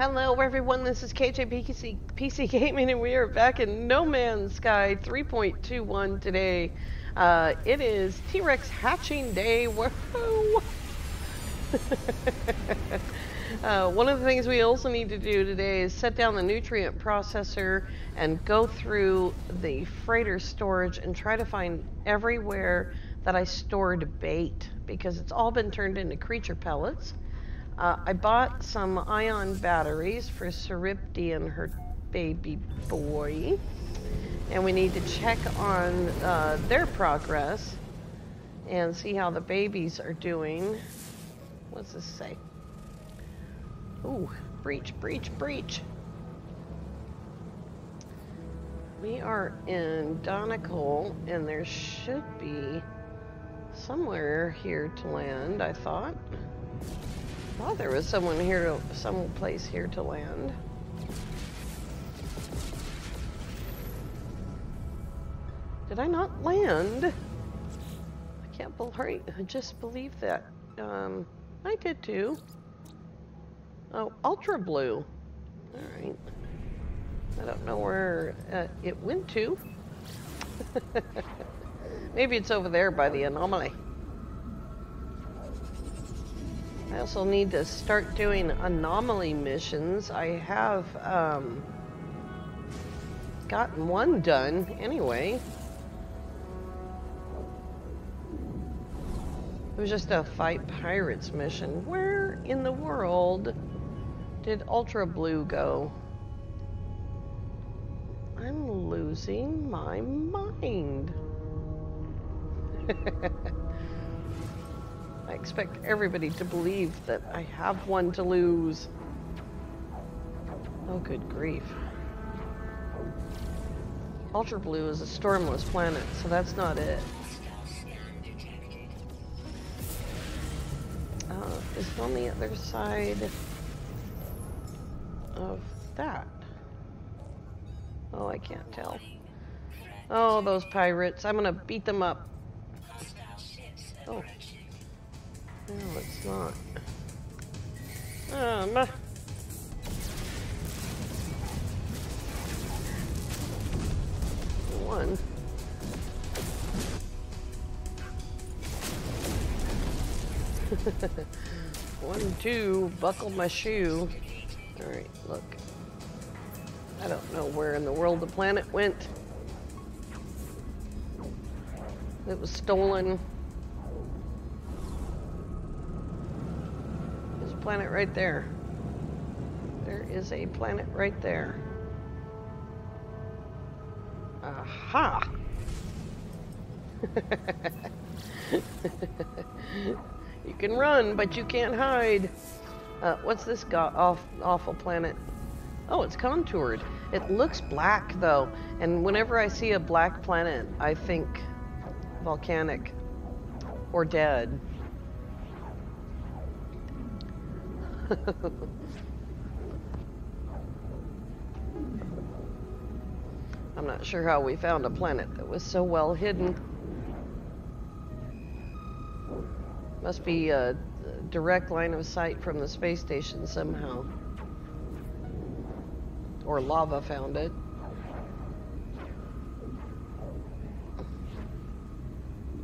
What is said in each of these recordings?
Hello everyone, this is KJPC PC Gaming and we are back in No Man's Sky 3.21 today. It is T Rex hatching day. Woohoo! One of the things we also need to do today is set down the nutrient processor and go through the freighter storage and try to find everywhere that I stored bait, because it's all been turned into creature pellets. I bought some ion batteries for Seripti and her baby boy, and we need to check on their progress and see how the babies are doing. What's this say? Ooh, breach, breach, breach. We are in Donical, and there should be somewhere here to land, I thought. I thought there was someone here, someplace here to land. Did I not land? I can't believe, I just believe that. I did too. Oh, Ultra Blue. All right. I don't know where it went to. Maybe it's over there by the anomaly. I also need to start doing anomaly missions. I have gotten one done anyway. It was just a fight pirates mission. Where in the world did Ultra Blue go? I'm losing my mind. I expect everybody to believe that I have one to lose. Oh, good grief. Ultra Blue is a stormless planet, so that's not it. Is it on the other side of that? Oh, I can't tell. Oh, those pirates. I'm gonna beat them up. Oh. No, it's not. One. One, two, buckled my shoe. Alright, look. I don't know where in the world the planet went. It was stolen. Planet right there. There is a planet right there. Aha! You can run, but you can't hide. What's this awful planet? Oh, it's contoured. It looks black though, and whenever I see a black planet, I think volcanic or dead. I'm not sure how we found a planet that was so well hidden. Must be a direct line of sight from the space station somehow. Or lava found it.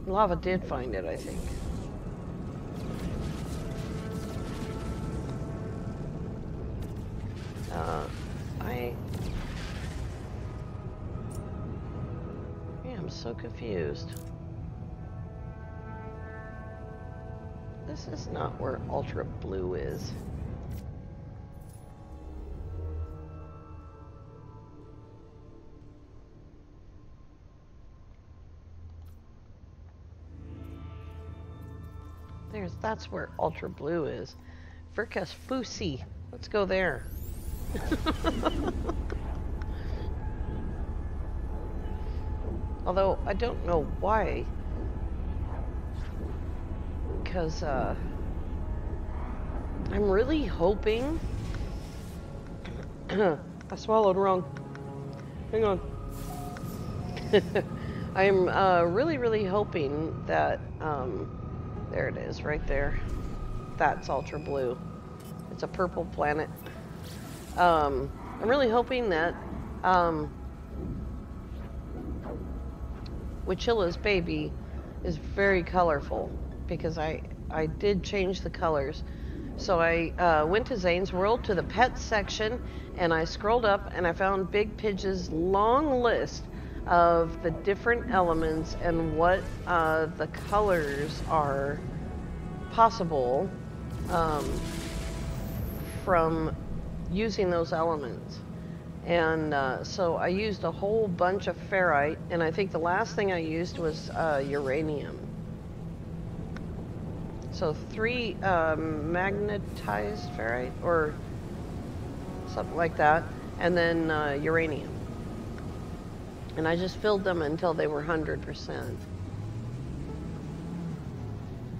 Lava did find it, I think. I am so confused. This is not where Ultra Blue is. That's where Ultra Blue is. Virkas Fousey. Let's go there. Although I don't know why, because I'm really hoping I swallowed wrong, hang on. I'm really hoping that there it is right there. That's Ultra Blue. It's a purple planet. I'm really hoping that Wichila's baby is very colorful, because I did change the colors. So I went to Zane's World, to the pet section, and I scrolled up and I found Big Pidge's long list of the different elements and what the colors are possible from using those elements. And so I used a whole bunch of ferrite, and I think the last thing I used was uranium. So 3 magnetized ferrite or something like that, and then uranium. And I just filled them until they were 100%.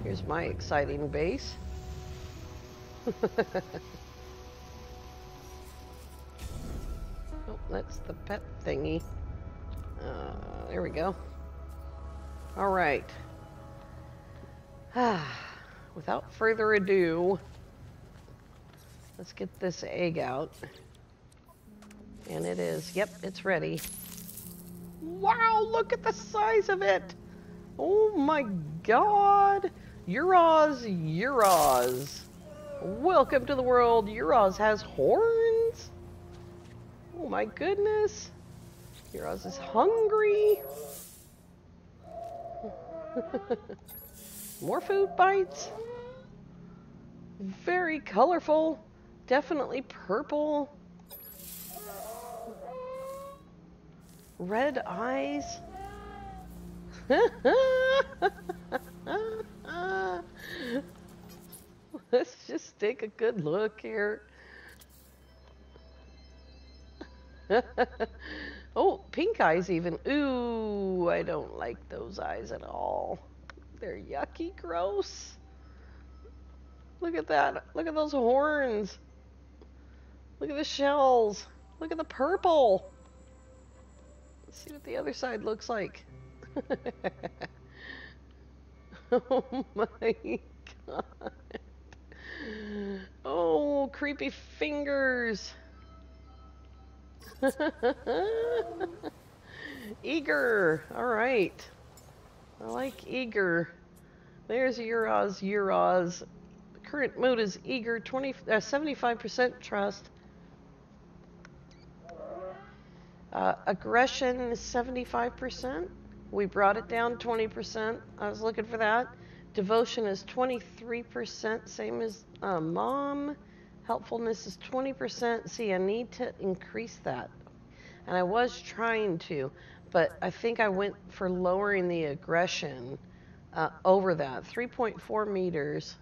Here's my exciting base. Oh, that's the pet thingy. There we go. All right. Without further ado, let's get this egg out. And it is, yep, it's ready. Wow, look at the size of it. Oh my god. Euros. Welcome to the world. Euros has horns. Oh my goodness. Euros is hungry. More food bites. Very colorful. Definitely purple. Red eyes. Let's just take a good look here. Oh, pink eyes even. Ooh, I don't like those eyes at all. They're yucky, gross. Look at that. Look at those horns. Look at the shells. Look at the purple. Let's see what the other side looks like. Oh my god. Oh, creepy fingers. Eager. All right. I like eager. There's Euros. Euros. The current mood is eager. 75% trust. Aggression is 75%. We brought it down 20%. I was looking for that. Devotion is 23%, same as mom. Helpfulness is 20%. See, I need to increase that. And I was trying to, but I think I went for lowering the aggression over that. 3.4 meters,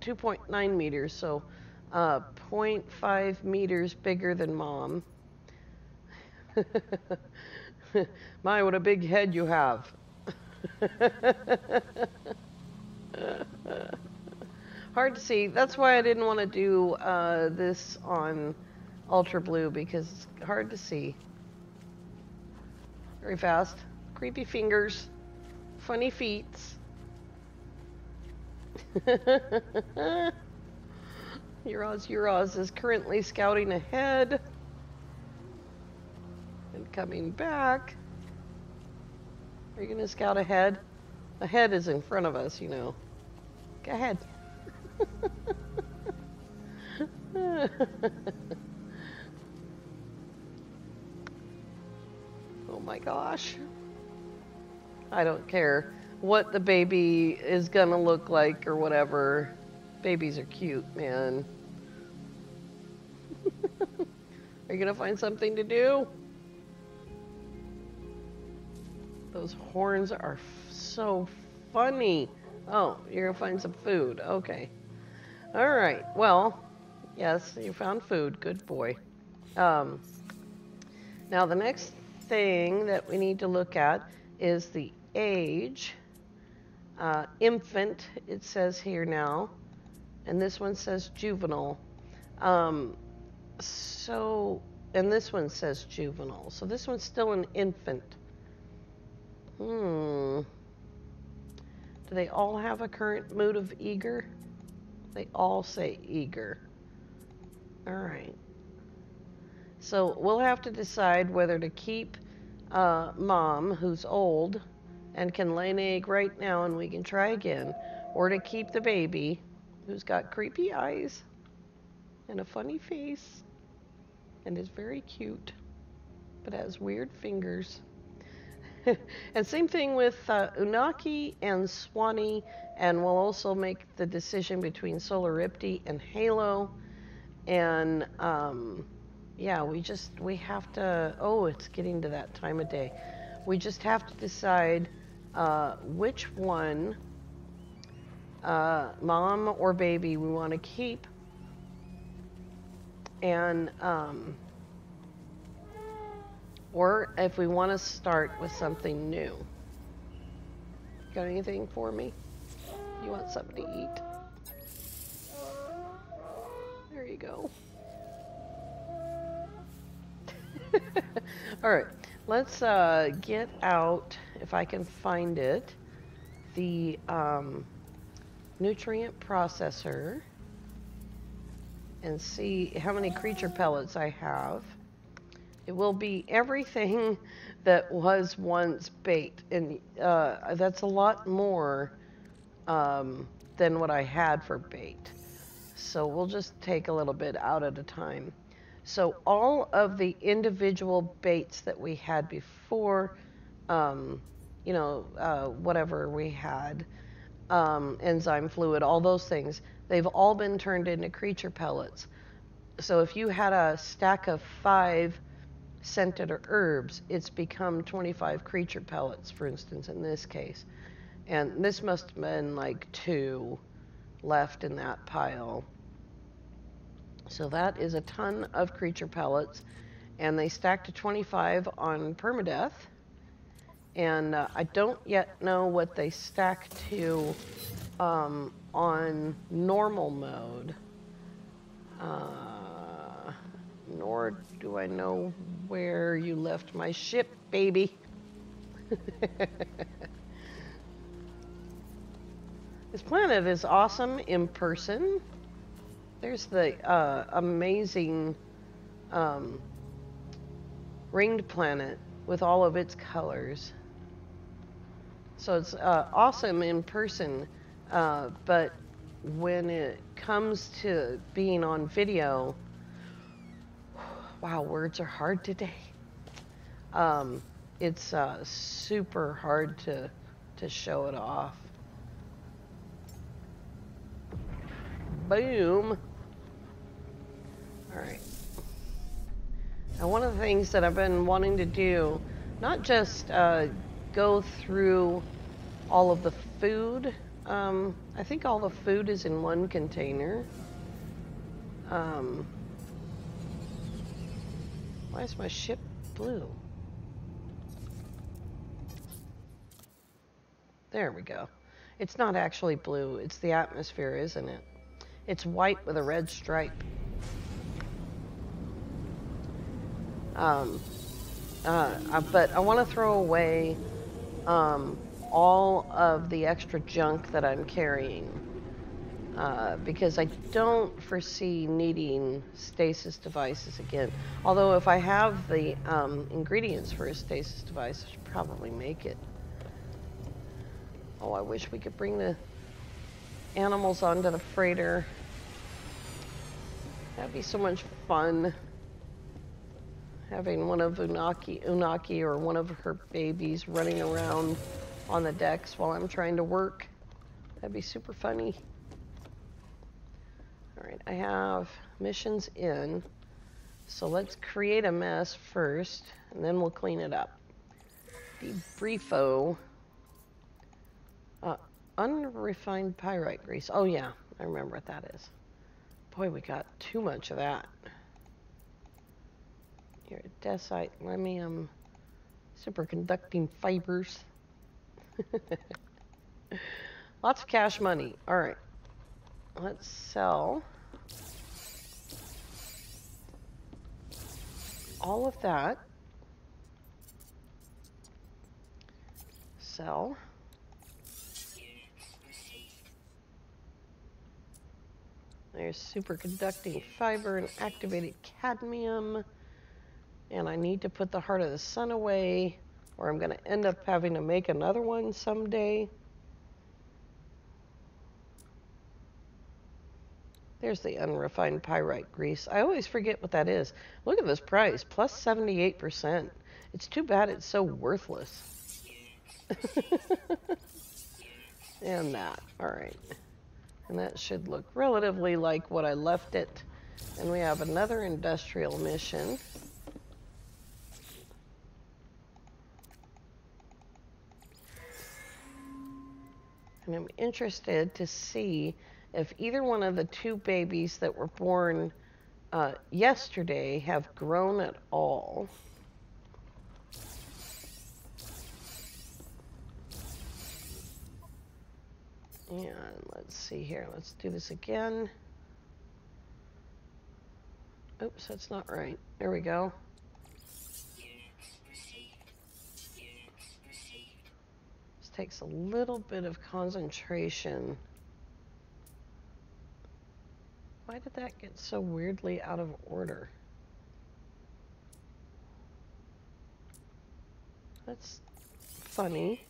2.9 meters, so 0.5 meters bigger than mom. My, what a big head you have. Hard to see. That's why I didn't want to do this on Ultra Blue, because it's hard to see. Very fast. Creepy fingers. Funny feet. Euros is currently scouting ahead. And coming back. Are you going to scout ahead? Ahead is in front of us, you know. Go ahead. Oh my gosh. I don't care what the baby is going to look like or whatever. Babies are cute, man. Are you going to find something to do? Those horns are so funny. Oh, you're gonna find some food. Okay. All right. Well, yes, you found food. Good boy. Now the next thing that we need to look at is the age. Infant, it says here now. And this one says juvenile. And this one says juvenile. So this one's still an infant. Do they all have a current mood of eager? They all say eager. All right. So we'll have to decide whether to keep Mom, who's old and can lay an egg right now and we can try again, or to keep the baby, who's got creepy eyes and a funny face and is very cute but has weird fingers. And same thing with Unaki and Swanee, and we'll also make the decision between Solar Ripti and Halo. And yeah, we have to, oh, it's getting to that time of day. We just have to decide which one, Mom or baby, we want to keep. And or if we want to start with something new. Got anything for me? You want something to eat? There you go. All right, let's get out, if I can find it, the nutrient processor and see how many creature pellets I have. It will be everything that was once bait, and that's a lot more than what I had for bait. So we'll just take a little bit out at a time. So all of the individual baits that we had before, you know, whatever we had, enzyme fluid, all those things, they've all been turned into creature pellets. So if you had a stack of 5 scented herbs, it's become 25 creature pellets, for instance, in this case. And this must have been like 2 left in that pile. So that is a ton of creature pellets, and they stack to 25 on permadeath. And I don't yet know what they stack to on normal mode. Nor do I know where you left my ship, baby. This planet is awesome in person. There's the amazing ringed planet with all of its colors. So it's awesome in person, but when it comes to being on video, wow, words are hard today. It's super hard to show it off. Boom. All right. Now, one of the things that I've been wanting to do, not just go through all of the food. I think all the food is in one container. Why is my ship blue? There we go. It's not actually blue. It's the atmosphere, isn't it? It's white with a red stripe. But I want to throw away all of the extra junk that I'm carrying because I don't foresee needing stasis devices again. Although if I have the ingredients for a stasis device, I should probably make it. Oh, I wish we could bring the animals onto the freighter. That'd be so much fun. Having one of Unaki or one of her babies running around on the decks while I'm trying to work. That'd be super funny. All right, I have missions in. So let's create a mess first, and then we'll clean it up. Debriefo. Unrefined pyrite grease. Oh yeah, I remember what that is. Boy, we got too much of that. Here, desite, lemium, superconducting fibers. Lots of cash money. All right, let's sell all of that. Sell. There's superconducting fiber and activated cadmium. and I need to put the Heart of the Sun away, or I'm going to end up having to make another one someday. There's the unrefined pyrite grease. I always forget what that is. Look at this price, plus 78%. It's too bad it's so worthless. And that, all right. And that should look relatively like what I left it. And we have another industrial mission. And I'm interested to see if either one of the two babies that were born yesterday have grown at all. And let's see here, let's do this again. Oops, that's not right. There we go. This takes a little bit of concentration. Why did that get so weirdly out of order? That's funny.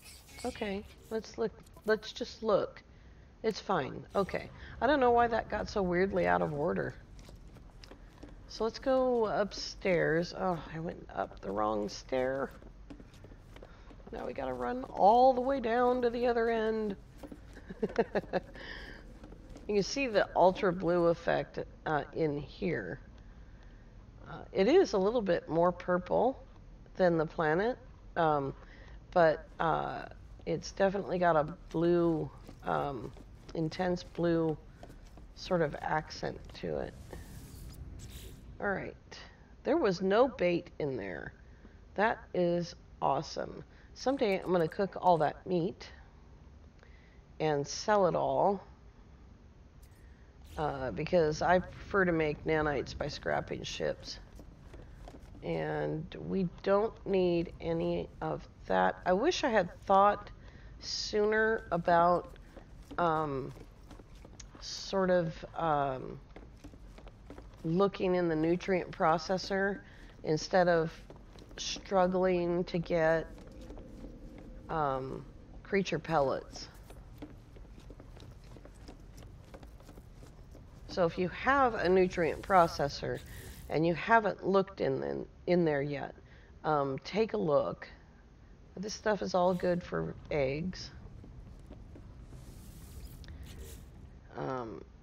Okay, let's look. Let's just look. It's fine. Okay. I don't know why that got so weirdly out of order. So let's go upstairs. Oh, I went up the wrong stair. Now we gotta run all the way down to the other end. You can see the ultra blue effect in here. It is a little bit more purple than the planet, but it's definitely got a blue, intense blue sort of accent to it. All right, there was no bait in there. That is awesome. Someday I'm gonna cook all that meat and sell it all. Because I prefer to make nanites by scrapping ships. And we don't need any of that. I wish I had thought sooner about looking in the nutrient processor instead of struggling to get creature pellets. So if you have a nutrient processor and you haven't looked in there yet, take a look. This stuff is all good for eggs.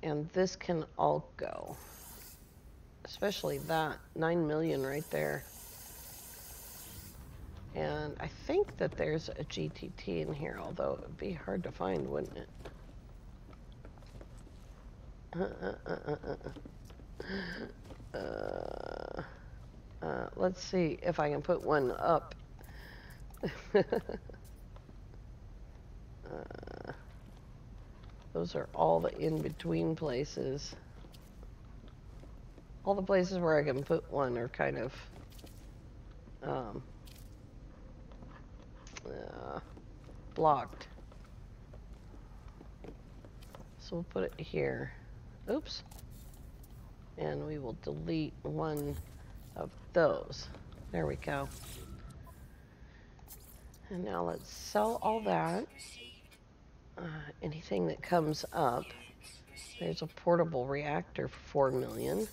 And this can all go. Especially that, 9 million right there. And I think that there's a GTT in here, although it would be hard to find, wouldn't it? Let's see if I can put one up. Those are all the in-between places. All the places where I can put one are kind of blocked. So we'll put it here. Oops. And we will delete one of those. There we go. And now let's sell all that. Anything that comes up. There's a portable reactor for 4 million.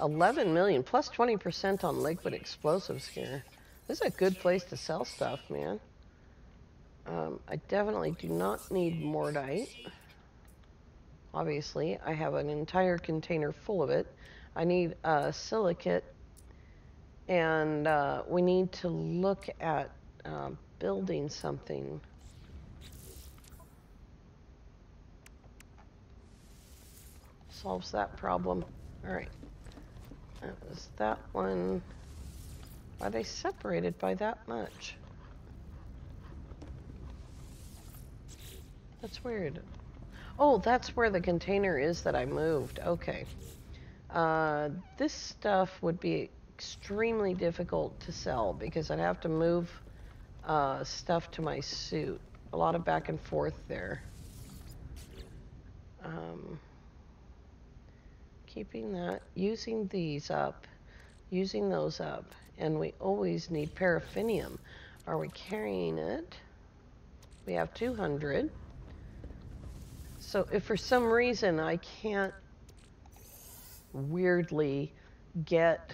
11 million plus 20% on liquid explosives here. This is a good place to sell stuff, man. I definitely do not need Mordite. Obviously, I have an entire container full of it. I need silicate, and we need to look at building something. Solves that problem. All right, that was that one. Are they separated by that much? That's weird. Oh, that's where the container is that I moved. Okay. This stuff would be extremely difficult to sell because I'd have to move stuff to my suit. A lot of back and forth there. Keeping that, using those up, and we always need paraffinium. Are we carrying it? We have 200. So if for some reason I can't weirdly get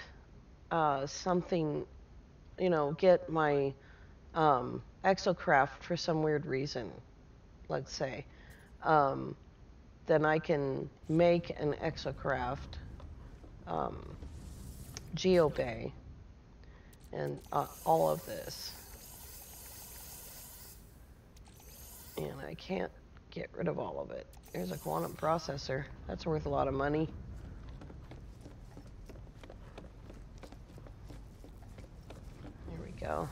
something, you know, get my exocraft for some weird reason, let's say, then I can make an exocraft geobay and all of this. And I can't get rid of all of it. There's a quantum processor. That's worth a lot of money. There we go.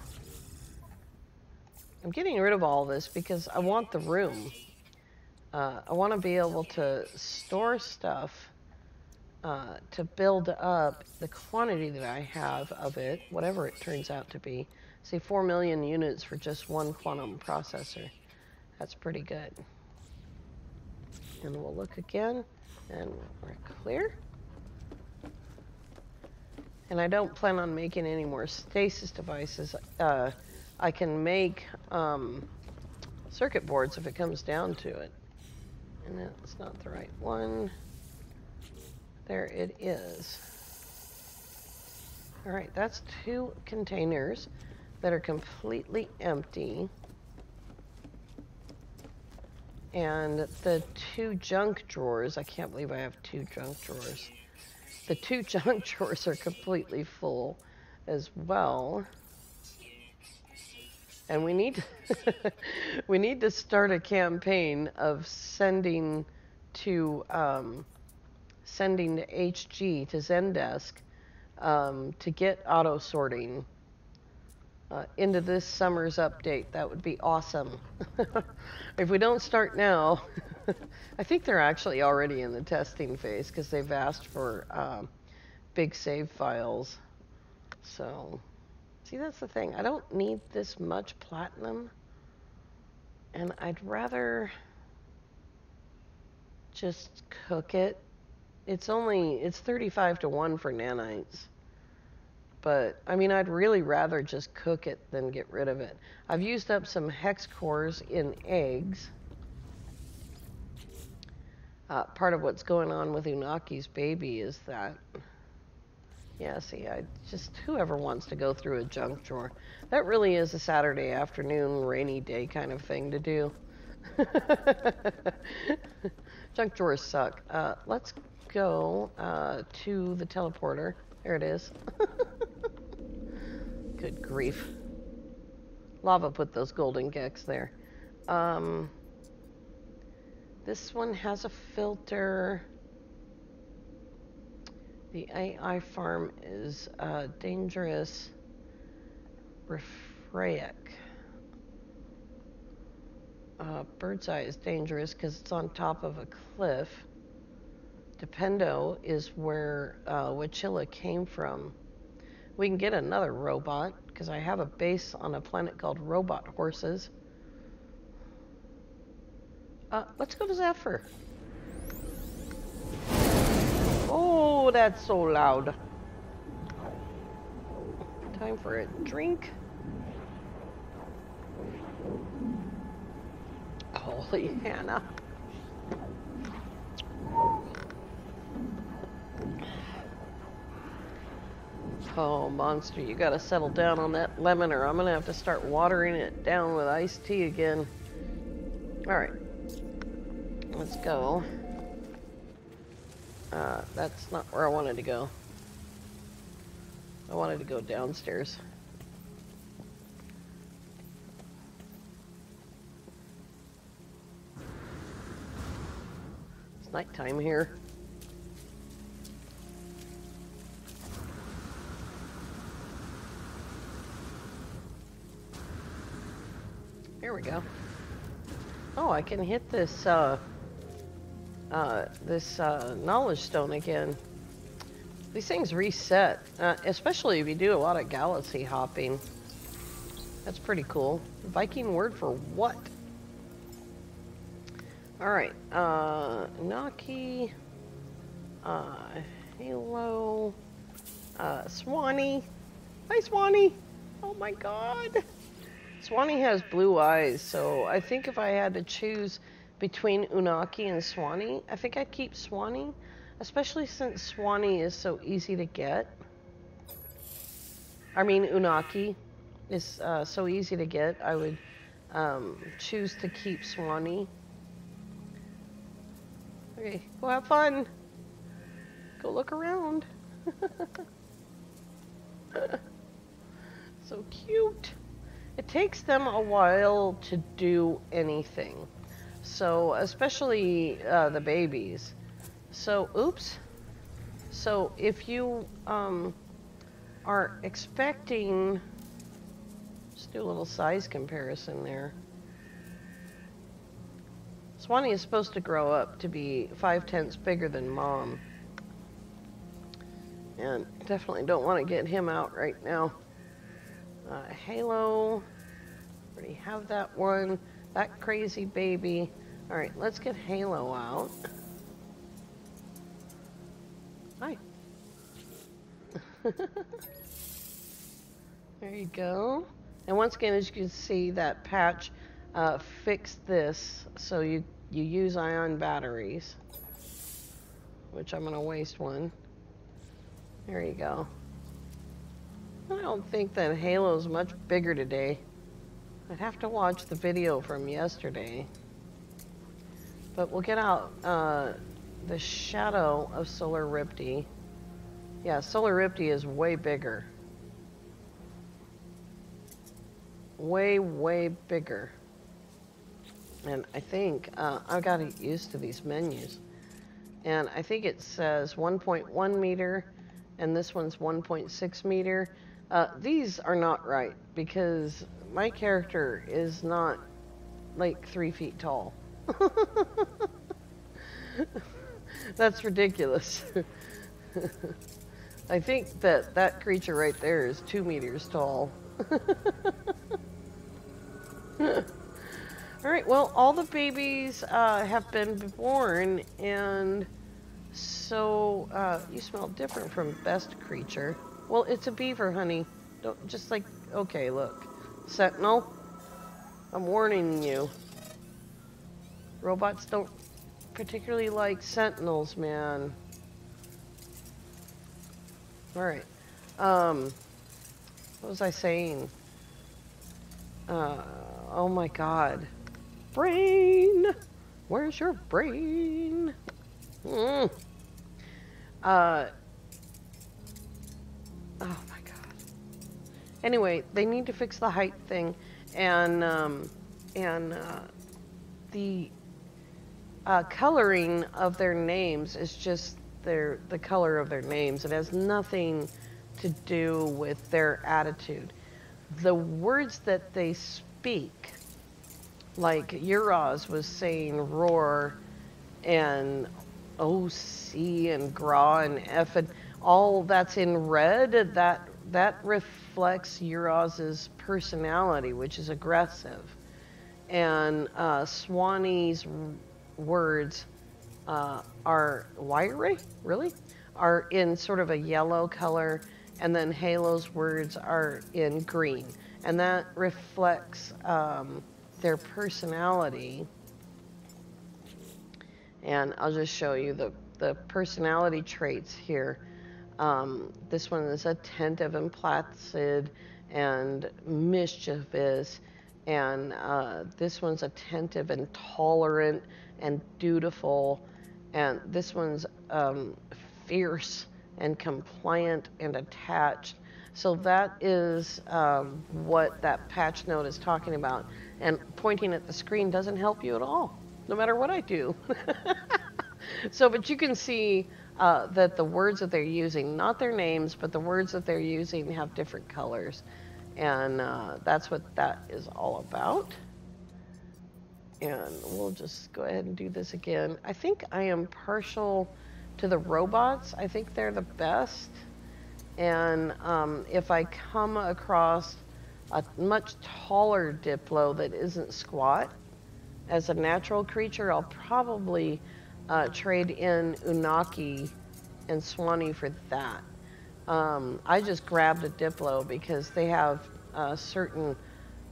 I'm getting rid of all this because I want the room. I want to be able to store stuff to build up the quantity that I have of it, whatever it turns out to be. See, 4 million units for just one quantum processor. That's pretty good. And we'll look again, and we're clear. And I don't plan on making any more stasis devices. I can make circuit boards if it comes down to it. And that's not the right one. There it is. All right, that's 2 containers that are completely empty. And the 2 junk drawers, I can't believe I have 2 junk drawers. The 2 junk drawers are completely full as well. And we need we need to start a campaign of sending to HG, to Zendesk, to get auto sorting into this summer's update. That would be awesome. If we don't start now, I think they're actually already in the testing phase because they've asked for big save files. So, see, that's the thing. I don't need this much platinum, and I'd rather just cook it. It's 35 to 1 for nanites. But, I mean, I'd really rather just cook it than get rid of it. I've used up some hex cores in eggs. Part of what's going on with Unaki's baby is that... Yeah, see, whoever wants to go through a junk drawer. That really is a Saturday afternoon, rainy day kind of thing to do. Junk drawers suck. Let's go to the teleporter. There it is. Good grief. Lava put those golden gecks there. This one has a filter. The AI farm is dangerous. Refraic. Bird's eye is dangerous because it's on top of a cliff. Dependo is where Wichila came from. We can get another robot, because I have a base on a planet called Robot Horses. Let's go to Zephyr. Oh, that's so loud. Time for a drink. Holy Hannah. Oh, monster, you gotta settle down on that lemon or I'm gonna have to start watering it down with iced tea again. Alright. Let's go. That's not where I wanted to go. I wanted to go downstairs. It's nighttime here. Here we go. Oh, I can hit this knowledge stone again. These things reset, especially if you do a lot of galaxy hopping. That's pretty cool. Viking word for what? All right, Unaki, Halo, Swanee. Hi, Swanee. Oh my God. Swanee has blue eyes, so I think if I had to choose between Unaki and Swanee, I think I'd keep Swanee, especially since Swanee is so easy to get. I mean, Unaki is so easy to get. I would choose to keep Swanee. Okay, go have fun. Go look around. So cute. It takes them a while to do anything. So, especially the babies. So, oops. So, if you are expecting... Let's do a little size comparison there. Swanee is supposed to grow up to be 5/10 bigger than Mom. And definitely don't want to get him out right now. Halo. Already have that one. That crazy baby. Alright, let's get Halo out. Hi. There you go. And once again, as you can see, that patch fixed this, so you use ion batteries, which I'm going to waste one. There you go. I don't think that Halo's much bigger today. I'd have to watch the video from yesterday. But we'll get out the shadow of Solar Ripti. Yeah, Solar Ripti is way bigger. Way, way bigger. And I think, I've got to get used to these menus. And I think it says 1.1 meter, and this one's 1.6 meter. These are not right, because my character is not like 3 feet tall. That's ridiculous. I think that that creature right there is 2 meters tall. All right, well, all the babies have been born, and so you smell different from best creature. Well, it's a beaver, honey. Don't just like, okay, look. Sentinel, I'm warning you. Robots don't particularly like sentinels, man. All right. What was I saying? Oh my God. Brain! Where's your brain? Mm. Oh my God. Anyway, they need to fix the height thing, and the coloring of their names is just the color of their names. It has nothing to do with their attitude. The words that they speak, like Euros was saying, roar, and OC and gra and f, and all that's in red. That reflects Yuraz's personality, which is aggressive. And Swanee's words are wiry, really, are in sort of a yellow color, and then Halo's words are in green. And that reflects their personality. And I'll just show you the personality traits here. This one is attentive and placid and mischievous, and this one's attentive and tolerant and dutiful, and this one's fierce and compliant and attached. So that is what that patch note is talking about, and pointing at the screen doesn't help you at all, no matter what I do. So, but you can see that the words that they're using, not their names, but the words that they're using have different colors. And that's what that is all about. And we'll just go ahead and do this again. I think I am partial to the robots. I think they're the best. And if I come across a much taller Diplo that isn't squat, as a natural creature, I'll probably trade in Unaki and Swanee for that. I just grabbed a Diplo because they have a certain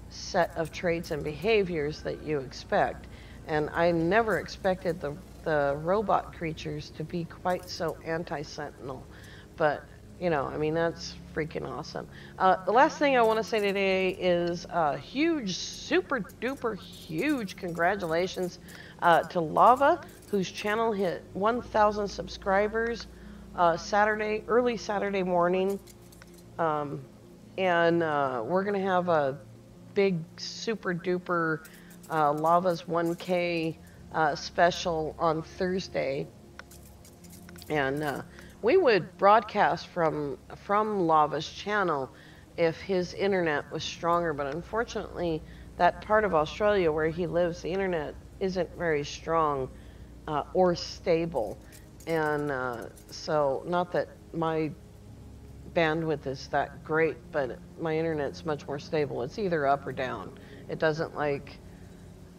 set of traits and behaviors that you expect. And I never expected the robot creatures to be quite so anti-sentinel. But, you know, I mean, that's freaking awesome. The last thing I want to say today is huge, super duper huge congratulations to Lava, whose channel hit 1,000 subscribers Saturday, early Saturday morning. And we're going to have a big, super duper Lava's 1K special on Thursday. And we would broadcast from Lava's channel if his internet was stronger, but unfortunately that part of Australia where he lives, the internet isn't very strong or stable. And so, not that my bandwidth is that great, but my internet's much more stable. It's either up or down. It doesn't like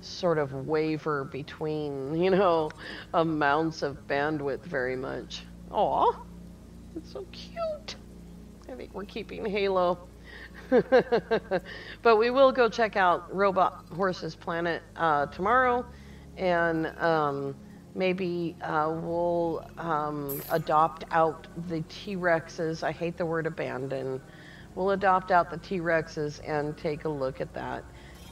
sort of waver between, you know, amounts of bandwidth very much. Aw, it's so cute. I think we're keeping Halo. But we will go check out Robot Horses Planet tomorrow, and maybe we'll adopt out the T Rexes. I hate the word abandon. We'll adopt out the T Rexes and take a look at that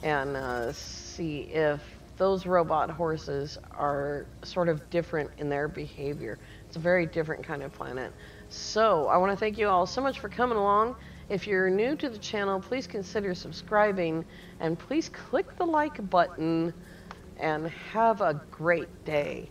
and see if those robot horses are sort of different in their behavior. It's a very different kind of planet. So I want to thank you all so much for coming along. If you're new to the channel, please consider subscribing and please click the like button, and have a great day.